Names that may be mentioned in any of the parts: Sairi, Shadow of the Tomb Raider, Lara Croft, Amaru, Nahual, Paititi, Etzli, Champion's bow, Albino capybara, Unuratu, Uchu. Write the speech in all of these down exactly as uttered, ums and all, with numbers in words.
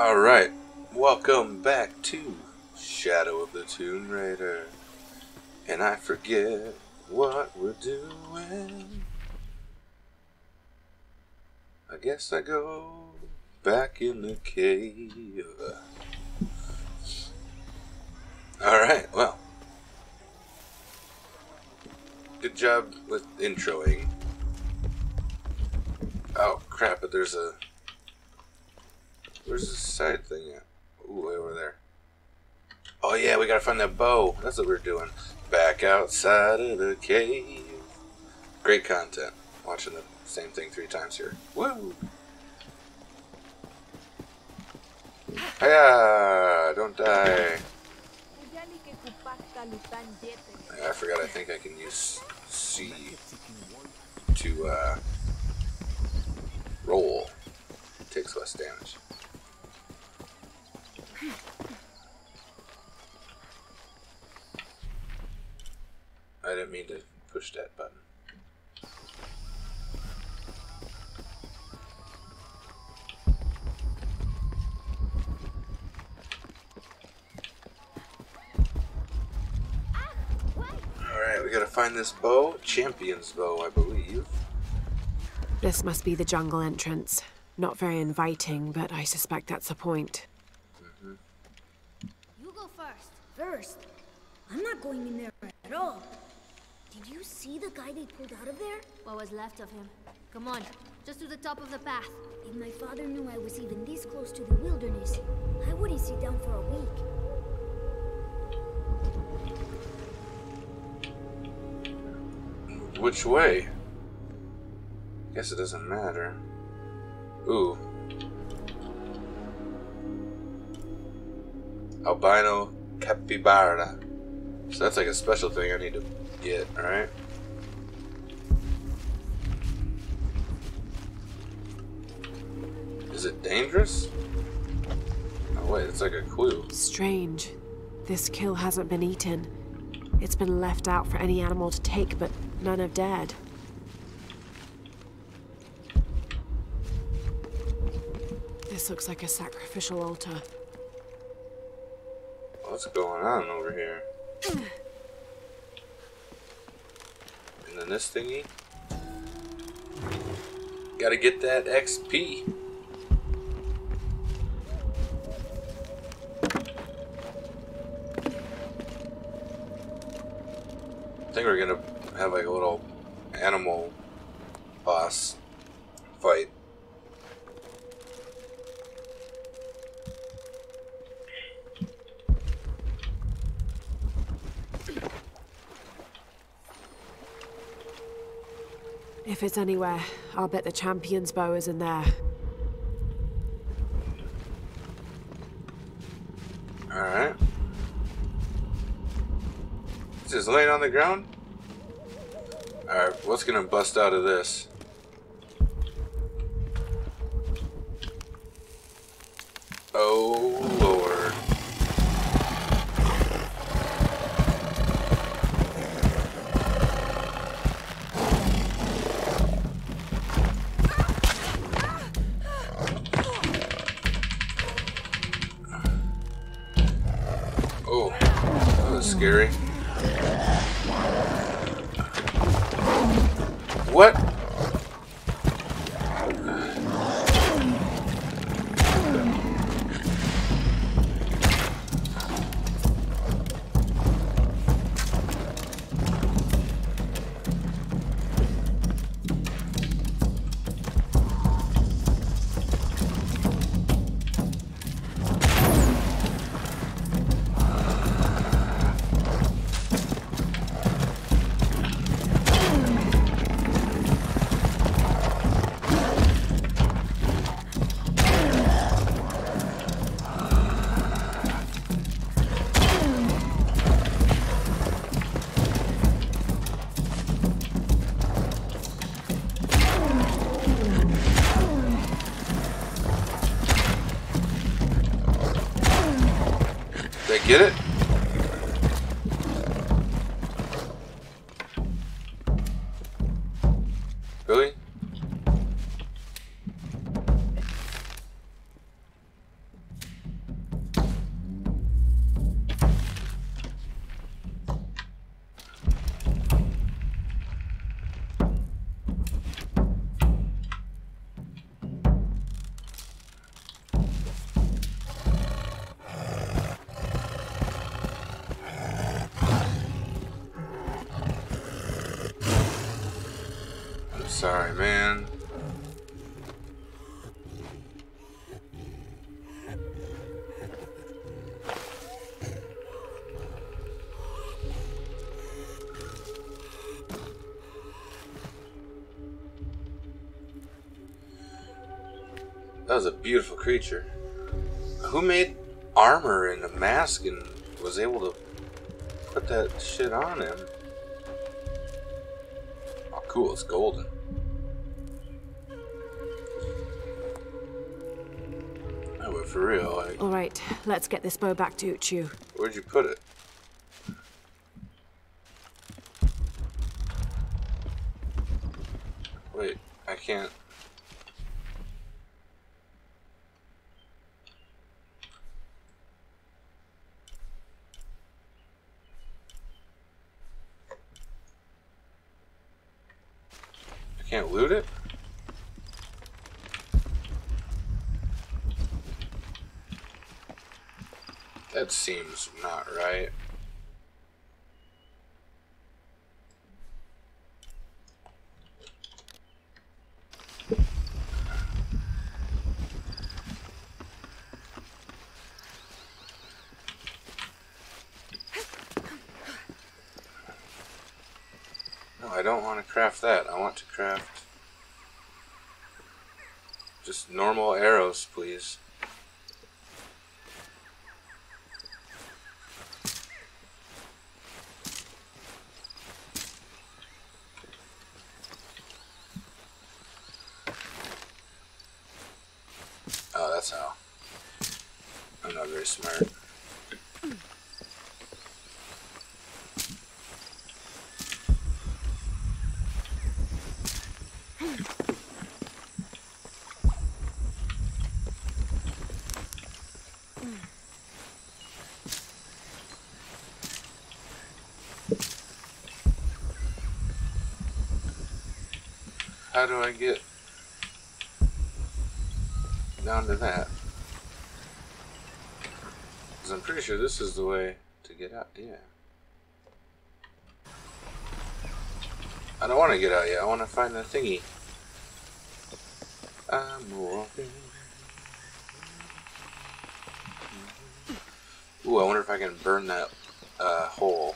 Alright, welcome back to Shadow of the Tomb Raider. And I forget what we're doing. I guess I go back in the cave. Alright, well. Good job with introing. Oh crap, but there's a... Where's this side thing at? Ooh, way over there. Oh yeah, we gotta find that bow. That's what we're doing. Back outside of the cave. Great content. Watching the same thing three times here. Woo! Hiya! Don't die. I forgot, I think I can use C to uh, roll. It takes less damage. I didn't mean to push that button. Alright, we gotta find this bow. Champion's bow, I believe. This must be the jungle entrance. Not very inviting, but I suspect that's the point. Mm-hmm. You go first. First? I'm not going in there at all. Did you see the guy they pulled out of there? What was left of him. Come on, just to the top of the path. If my father knew I was even this close to the wilderness, I wouldn't sit down for a week. Which way? Guess it doesn't matter. Ooh. Albino capybara. So that's like a special thing I need to get, alright? Is it dangerous? Oh wait, it's like a clue. Strange. This kill hasn't been eaten. It's been left out for any animal to take, but none have dared. This looks like a sacrificial altar. What's going on over here? And then this thingy. Gotta get that X P. I think we're gonna have like a little animal boss fight. If it's anywhere, I'll bet the champion's bow is in there. Alright. It's just laying on the ground? Alright, what's gonna bust out of this? Oh lord. Scary. What? Get it? Really? sorry, man. That was a beautiful creature. Who made armor and a mask and was able to put that shit on him? Oh, cool, it's golden. No, but for real, like... Alright, let's get this bow back to Uchu. Where'd you put it? Wait, I can't... Can't loot it? That seems not right. I don't want to craft that. I want to craft just normal arrows, please. Oh, that's how. I'm not very smart. How do I get down to that? Because I'm pretty sure this is the way to get out. Yeah. I don't want to get out yet. I want to find the thingy. I'm walking. Ooh, I wonder if I can burn that uh, hole.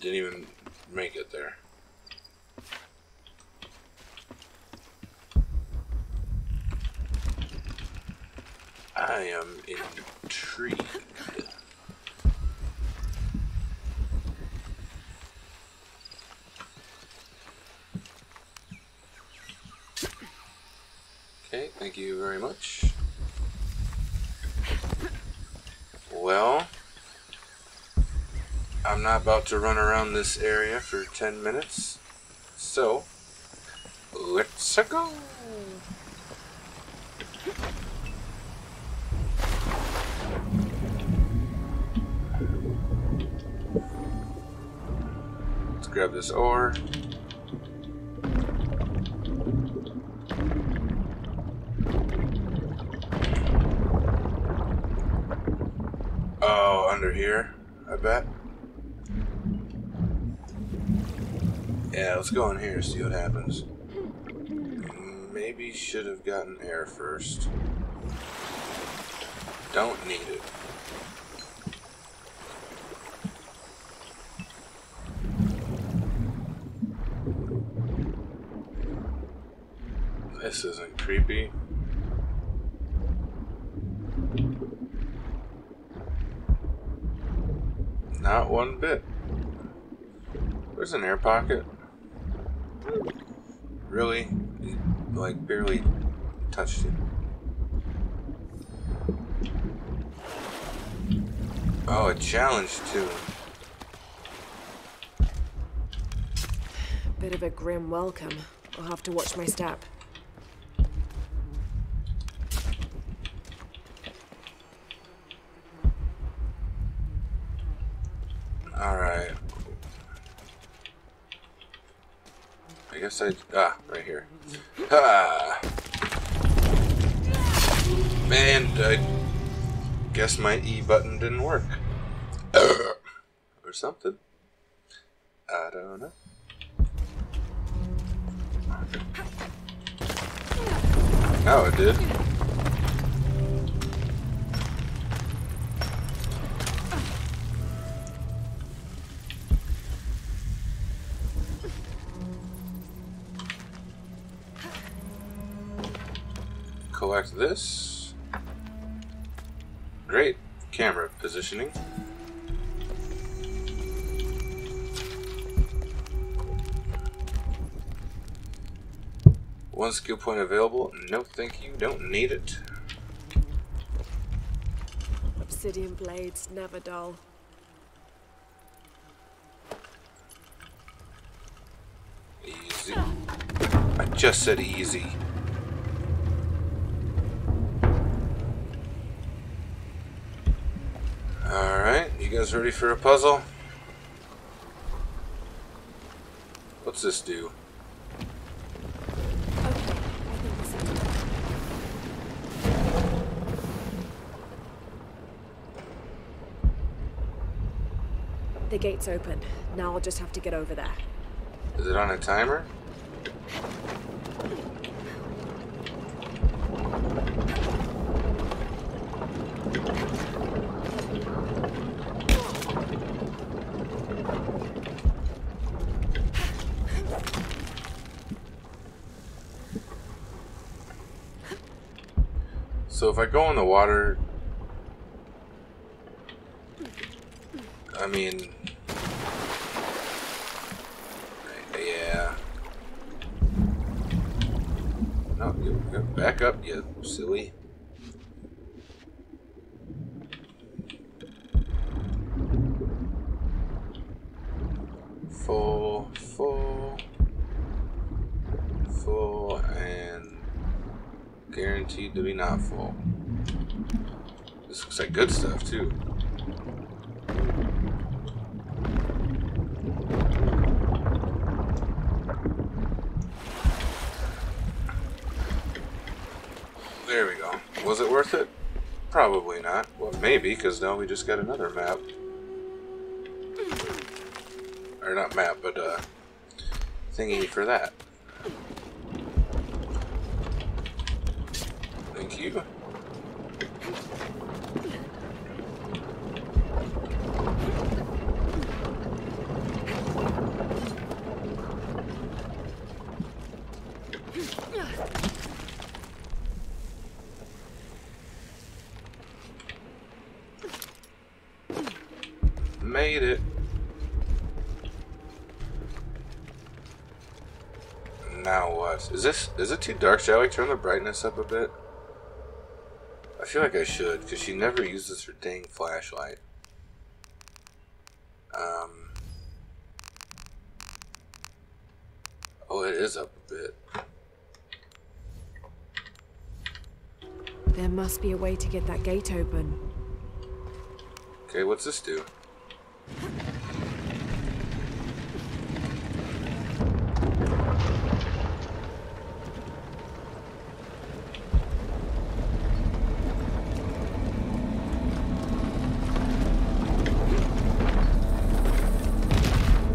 Didn't even make it there. I am intrigued. Okay, thank you very much. Well, I'm not about to run around this area for ten minutes, so let's go! Let's grab this ore. Oh, under here, I bet. Yeah, let's go in here and see what happens. Maybe should have gotten air first. Don't need it. This isn't creepy. Not one bit. Where's an air pocket? Really? It, like, barely touched it. Oh, a challenge, too. Bit of a grim welcome. I'll have to watch my step. Alright. I guess I... Ah, right here. Ha! Man, I Guess my E button didn't work. Or something. I don't know. Now it did. Collect this. Great. Camera positioning. One skill point available. No, thank you. Don't need it. Obsidian blades never dull. Easy. I just said easy. All right, you guys ready for a puzzle? What's this do? The gate's open. Now I'll just have to get over there. Is it on a timer? So if I go in the water, I mean... Back up, you silly. Full, full, full, and guaranteed to be not full. This looks like good stuff, too. There we go. Was it worth it? Probably not. Well, maybe, because now we just got another map. Or not map, but uh, thingy for that. Thank you. Made it. Now what? Is this is it too dark? Shall I turn the brightness up a bit? I feel like I should, because she never uses her dang flashlight. Um Oh, it is up a bit. There must be a way to get that gate open. Okay, what's this do?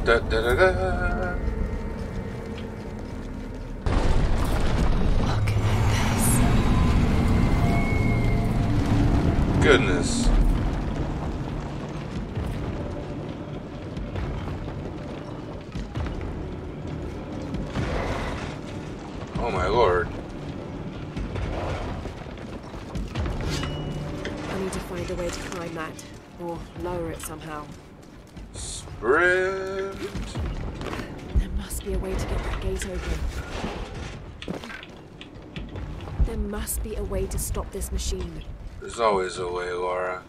Da, da, da, da. Look at this. Goodness. Oh my lord. I need to find a way to climb that, or lower it somehow. Sprint! There must be a way to get that gate open. There must be a way to stop this machine. There's always a way, Lara.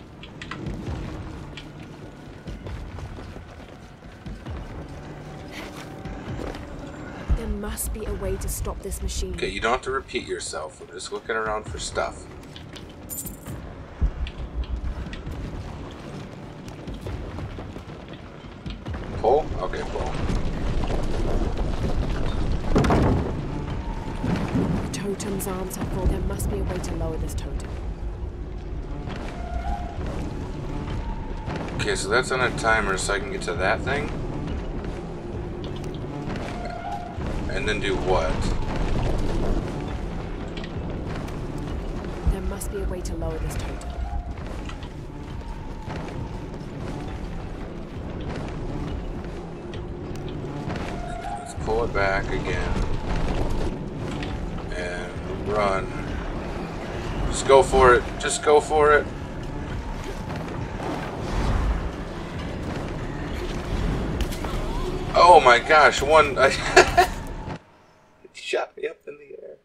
There must be a way to stop this machine. Okay, you don't have to repeat yourself. We're just looking around for stuff. Pull? Okay, pull. The totem's arms are full. There must be a way to lower this totem. Okay, so that's on a timer, so I can get to that thing. And then do what? There must be a way to lower this totem. Let's pull it back again. And run. Just go for it. Just go for it. Oh my gosh, one... I shot me up in the air.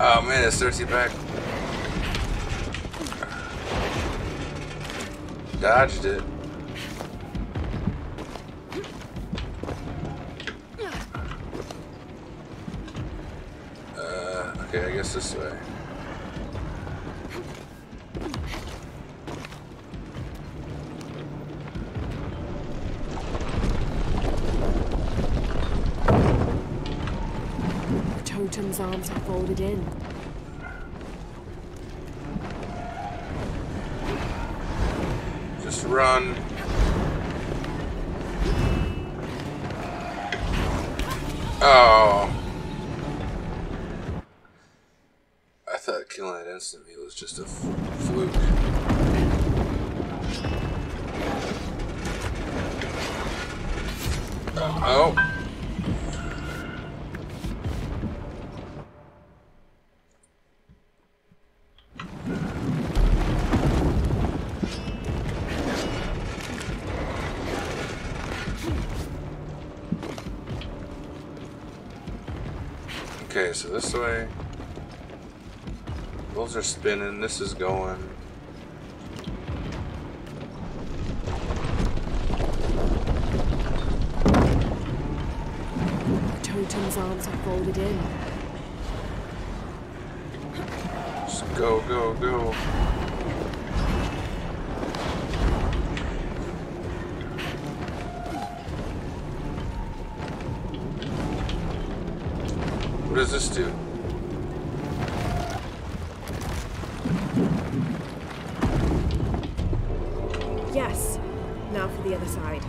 Oh man, it's Cersei back. Dodged it. Uh, okay, I guess this way. Totem's arms are folded in. Just run. Oh. I thought killing it instantly was just a fluke. Uh oh. Okay, so this way, those are spinning, this is going. The totem's arms are folded in. Just go, go, go. What does this do? Yes. Now for the other side.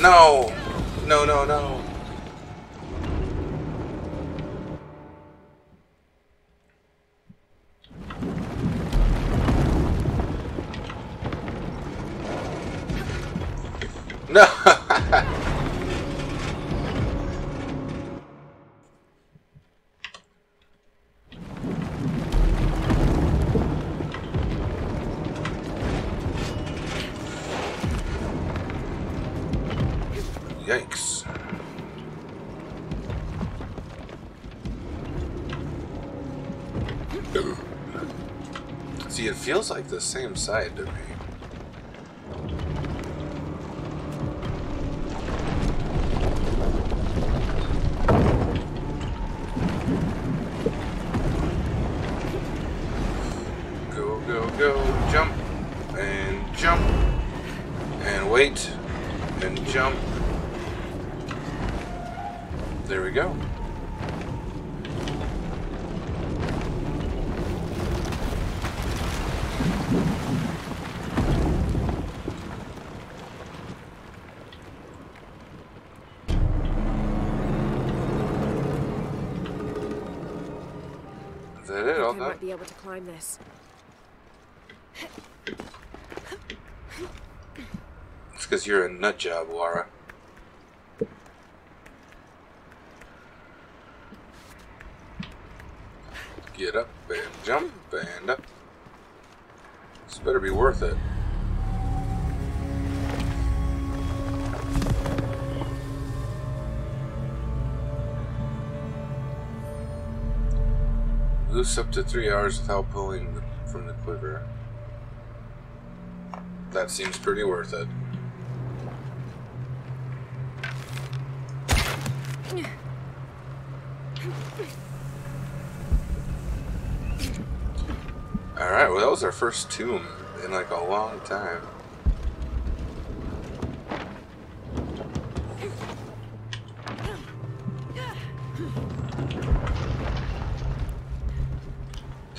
No! No, no, no. No! Yikes. See, it feels like the same side to me. And jump. There we go. Is that it? All done? I might be able to climb this. Because you're a nut job, Lara. Get up and jump and up. This better be worth it. Loose up to three hours without pulling from the quiver. That seems pretty worth it. Alright, well that was our first tomb in like a long time.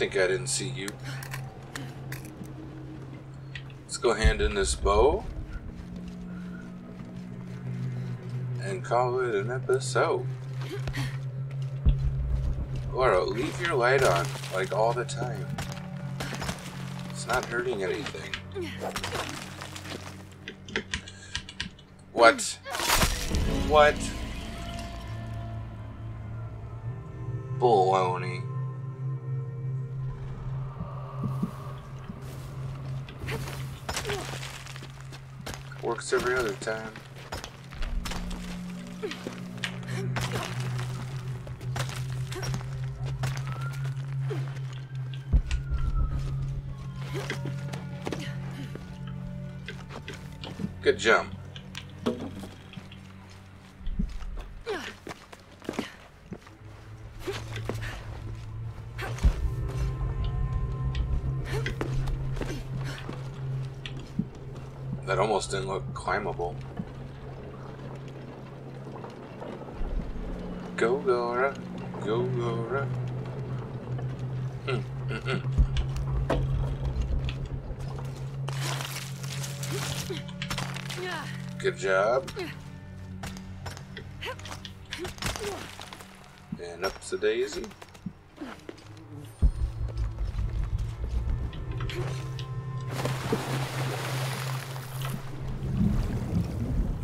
think I didn't see you. Let's go hand in this bow and call it an episode. Laura, leave your light on, like all the time. It's not hurting anything. What? What? Baloney. Works every other time. Good jump. That almost didn't look climbable. Go, Lara. Go, Lara. Mm, mm, mm. Good job. And up the daisy.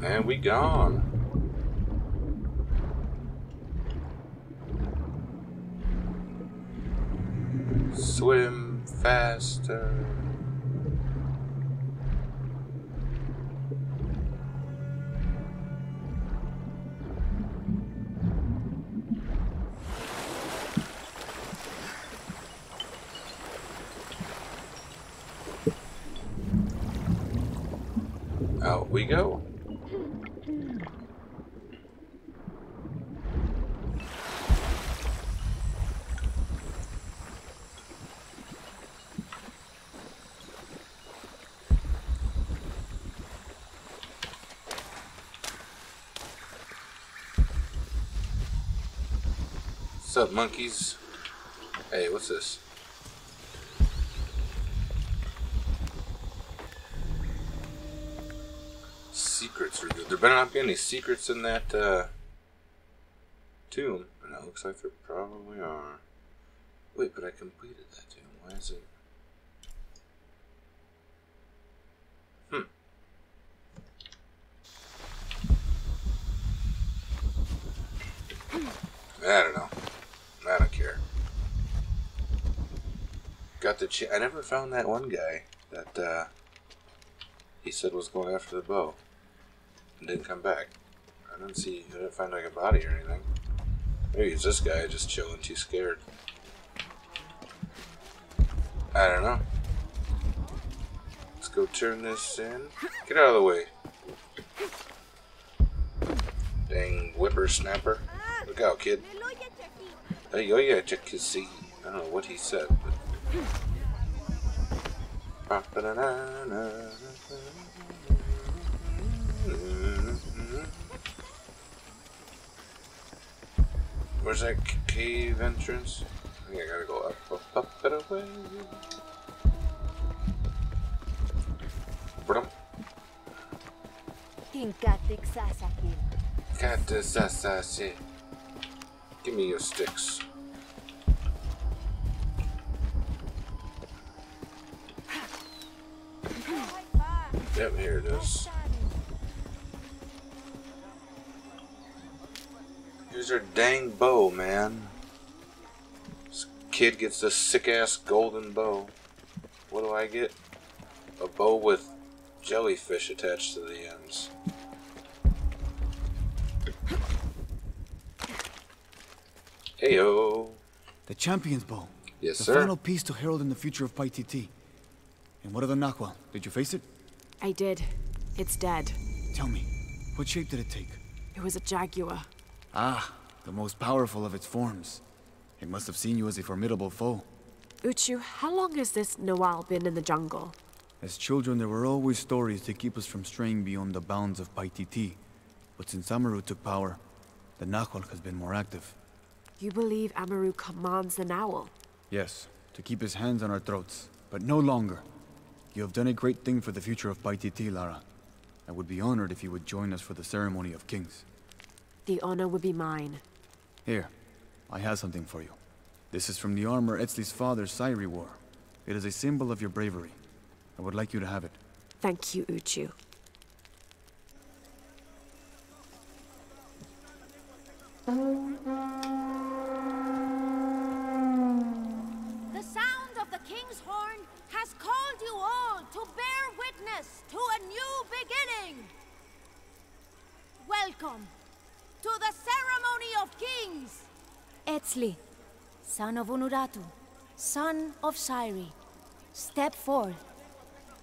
And we gone. Swim faster. Out we go. What's up, monkeys? Hey, what's this? There better not be any secrets in that uh, tomb, and it looks like there probably are. Wait, but I completed that tomb. Why is it? Hmm. I don't know. I don't care. Got the ch I never found that one guy that uh, he said was going after the bow. And didn't come back. I didn't see, I didn't find like a body or anything. Maybe it's this guy just chilling, too scared. I don't know. Let's go turn this in. Get out of the way. Dang whippersnapper. Look out, kid. Hey, yo, yeah, check his seat. I don't know what he said, but. Where's that cave entrance? I think I gotta go up, up, up, and away. Give me your sticks. Yep, here it is. Here's our dang bow, man. This kid gets this sick-ass golden bow. What do I get? A bow with jellyfish attached to the ends. Heyo. The Champion's bow. Yes, sir. The final piece to herald in the future of Paititi. And what of the Nahual? Did you face it? I did. It's dead. Tell me, what shape did it take? It was a jaguar. Ah, the most powerful of its forms. It must have seen you as a formidable foe. Uchu, how long has this Nahual been in the jungle? As children, there were always stories to keep us from straying beyond the bounds of Paititi. But since Amaru took power, the Nahual has been more active. You believe Amaru commands the Nahual? Yes, to keep his hands on our throats, but no longer. You have done a great thing for the future of Paititi, Lara. I would be honored if you would join us for the Ceremony of Kings. The honor would be mine. Here, I have something for you. This is from the armor Etzley's father, Sairi, wore. It is a symbol of your bravery. I would like you to have it. Thank you, Uchu. The sound of the king's horn has called you all to bear witness to a new beginning. Welcome to the Ceremony of Kings. Etzli, son of Unuratu, son of Sairi, step forth.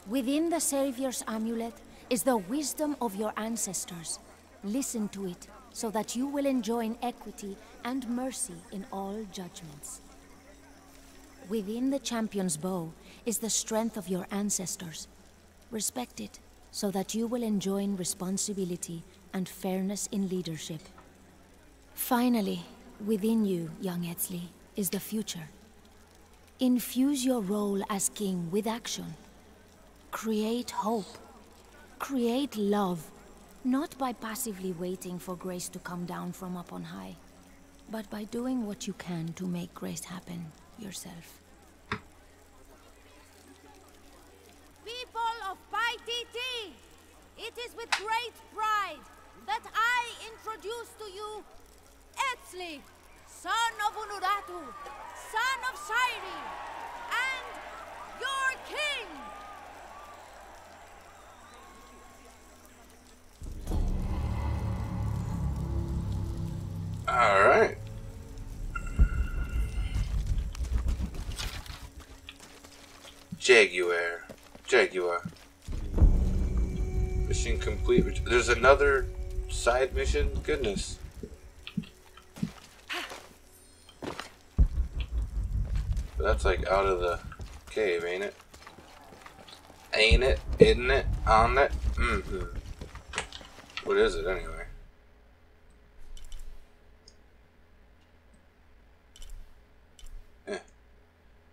Within the Savior's amulet is the wisdom of your ancestors. Listen to it, so that you will enjoin equity and mercy in all judgments. Within the Champion's bow is the strength of your ancestors. Respect it, so that you will enjoin responsibility and fairness in leadership. Finally, within you, young Etzli, is the future. Infuse your role as king with action. Create hope. Create love. Not by passively waiting for grace to come down from up on high, but by doing what you can to make grace happen yourself. People of Paititi, it is with great pride that I introduce to you Etzli, son of Unuratu, son of Sairi, and your king! All right. Jaguar. Jaguar. Mission complete. There's another side mission? Goodness. That's like out of the cave, ain't it? Ain't it? Isn't it? On it? Mm-hmm. What is it anyway?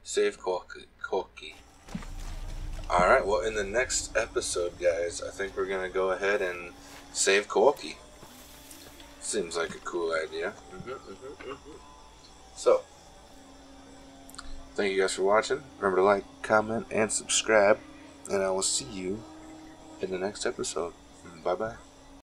Save Corky. Alright, well, in the next episode, guys, I think we're going to go ahead and save Corky. Seems like a cool idea. Mm-hmm, mm-hmm, mm-hmm. So, thank you guys for watching. Remember to like, comment, and subscribe. And I will see you in the next episode. Bye-bye.